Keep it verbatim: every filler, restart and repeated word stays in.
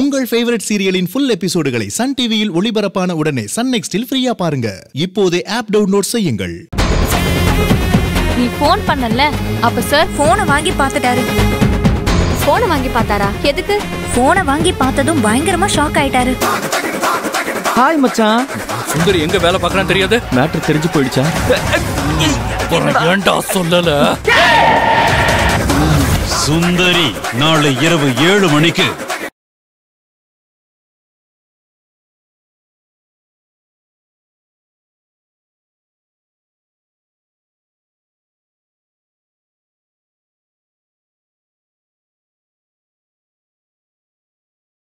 உங்கள் ஃபேவரட் சீரியலின் ஃபுல் எபிசோடுகளை சன் டிவியில் ஒளிபரப்பான உடனே சன் நெக்ஸ்டில் ஃப்ரீயா பாருங்க. இப்போதே ஆப் டவுன்லோட் செய்யுங்கள். நீ ஃபோன் பண்ணல, அப்ப சார் ஃபோனை வாங்கி பார்த்துட்டாரு. ஃபோனை வாங்கி பார்த்தாரா? எதுக்கு? ஃபோனை வாங்கி பார்த்ததும் பயங்கரமா ஷாக் ஆயிட்டாரு. ஹாய் மச்சான், சுந்தரி எங்க வேலை பார்க்கறான்னு தெரியாது. மேட்டர் தெரிஞ்சு போயிடுச்சா? ஏண்டா சொல்லல? சுந்தரி நாளை இரவு ஏழு மணிக்கு